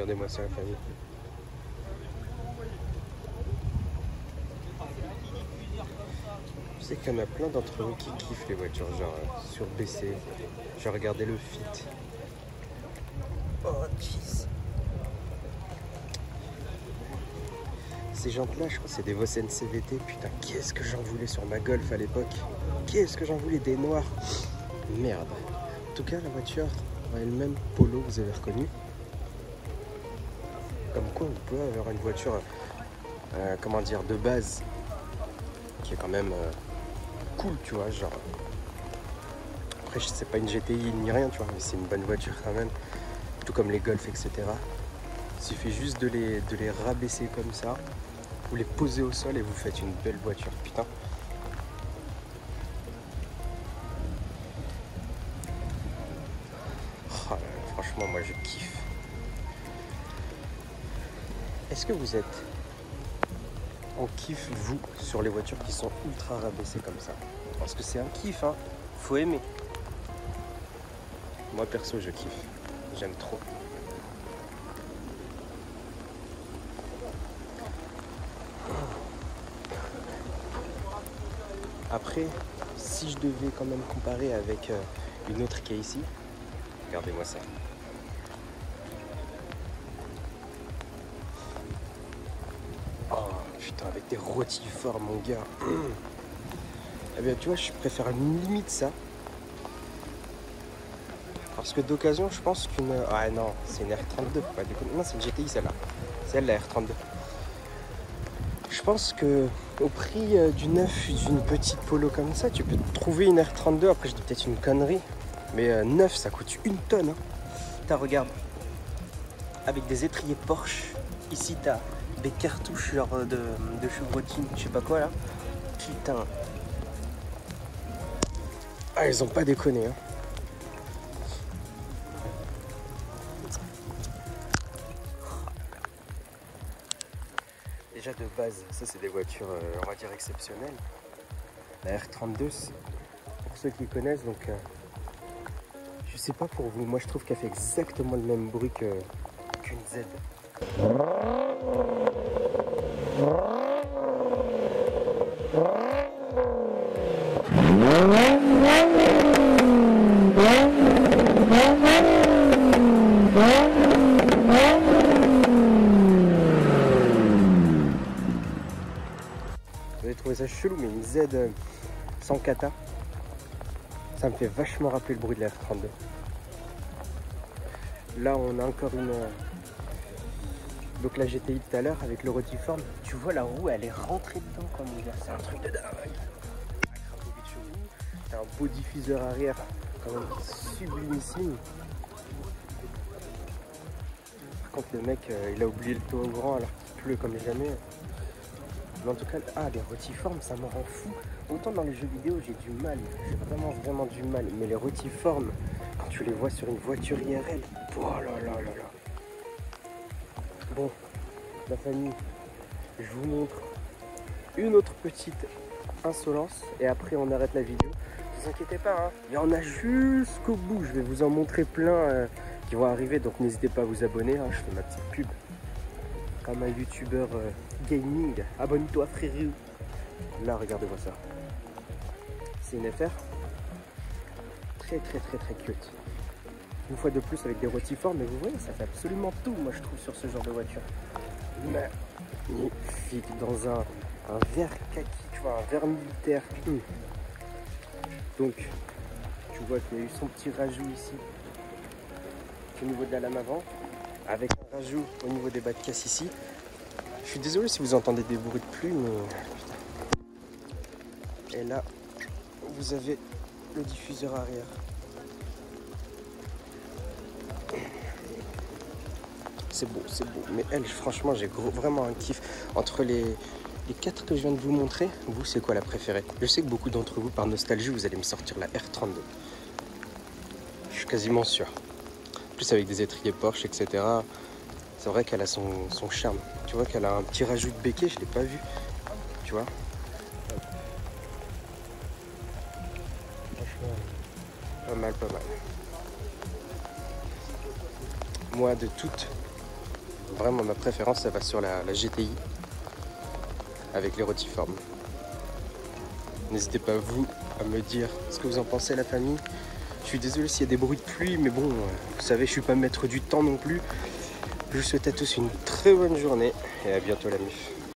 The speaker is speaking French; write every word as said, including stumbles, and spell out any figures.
Regardez-moi ça, la famille. Je sais qu'il y en a plein d'entre vous qui kiffent les voitures, genre euh, sur P C. J'ai regardé le Fit. Oh, jeez. Ces jantes-là, je crois que c'est des Vossen C V T. Putain, qu'est-ce que j'en voulais sur ma Golf à l'époque. Qu'est-ce que j'en voulais des noirs. Merde. En tout cas, la voiture a elle-même Polo, vous avez reconnu. Comme quoi, on peut avoir une voiture, euh, comment dire, de base, qui est quand même euh, cool, tu vois, genre... Après, c'est pas une G T I ni rien, tu vois, mais c'est une bonne voiture quand même. Tout comme les Golf, et cetera. Il suffit juste de les, de les rabaisser comme ça, vous les posez au sol et vous faites une belle voiture, putain. Oh là là, franchement, moi, je kiffe. Est-ce que vous êtes en kiff, vous, sur les voitures qui sont ultra rabaissées comme ça? Parce que c'est un kiff, hein. Faut aimer. Moi, perso, je kiffe. J'aime trop. Après, si je devais quand même comparer avec une autre qui est ici, regardez-moi ça. Putain, avec des Rotiform, mon gars. Eh bien, tu vois, je préfère limite ça. Parce que d'occasion, je pense qu'une... Ah non, c'est une R trente-deux. Pas du coup... Non, c'est une G T I, celle-là. C'est la R trente-deux. Je pense que au prix euh, du neuf, d'une petite Polo comme ça, tu peux trouver une R trente-deux. Après, je dis peut-être une connerie. Mais euh, neuf, ça coûte une tonne. Hein. T'as, regarde. Avec des étriers Porsche. Ici, t'as... des cartouches genre de, de chevrotine, je sais pas quoi là. Putain. Ah, ils ont pas déconné, hein. Déjà de base, ça c'est des voitures, euh, on va dire exceptionnelles. La R trente-deux, pour ceux qui connaissent, donc euh, je sais pas pour vous, moi je trouve qu'elle fait exactement le même bruit que qu'une Z. Vous avez trouvé ça chelou, mais une Z sans kata, ça me fait vachement rappeler le bruit de la R trente-deux. Là on a encore une... Donc la G T I de tout à l'heure avec le Rotiform, tu vois la roue, elle est rentrée dedans comme on dit. C'est un truc de dingue. T'as un beau diffuseur arrière, quand même sublimissime. Par contre le mec, euh, il a oublié le taux au grand alors qu'il pleut comme jamais. Mais en tout cas, ah les Rotiform, ça me rend fou. Autant dans les jeux vidéo, j'ai du mal, j'ai vraiment vraiment du mal. Mais les Rotiform, quand tu les vois sur une voiture I R L, oh là là là là. Bon, la famille, je vous montre une autre petite insolence et après on arrête la vidéo. Ne vous inquiétez pas, hein, il y en a jusqu'au bout. Je vais vous en montrer plein euh, qui vont arriver, donc n'hésitez pas à vous abonner. Hein, je fais ma petite pub comme un youtubeur euh, gaming. Abonne-toi, frérot. Là, regardez-moi ça. C'est une F R très très très très cute. Une fois de plus avec des Rotiformes, mais vous voyez, ça fait absolument tout, moi je trouve, sur ce genre de voiture. Magnifique, dans un, un vert kaki, tu vois, un vert militaire. Donc, tu vois qu'il y a eu son petit rajout ici, au niveau de la lame avant, avec un rajout au niveau des bas de casse ici. Je suis désolé si vous entendez des bruits de pluie, mais... Et là, vous avez le diffuseur arrière. C'est beau, c'est beau. Mais elle, franchement, j'ai vraiment un kiff. Entre les, les quatre que je viens de vous montrer, vous, c'est quoi la préférée? Je sais que beaucoup d'entre vous, par nostalgie, vous allez me sortir la R trente-deux. Je suis quasiment sûr. En plus, avec des étriers Porsche, et cetera. C'est vrai qu'elle a son, son charme. Tu vois qu'elle a un petit rajout de béquet, je ne l'ai pas vu. Tu vois? Pas mal, pas mal. Moi, de toutes... Vraiment, ma préférence, ça va sur la, la G T I avec les Rotiform. N'hésitez pas, vous, à me dire ce que vous en pensez, la famille. Je suis désolé s'il y a des bruits de pluie, mais bon, vous savez, je suis pas maître du temps non plus. Je vous souhaite à tous une très bonne journée et à bientôt la M I F.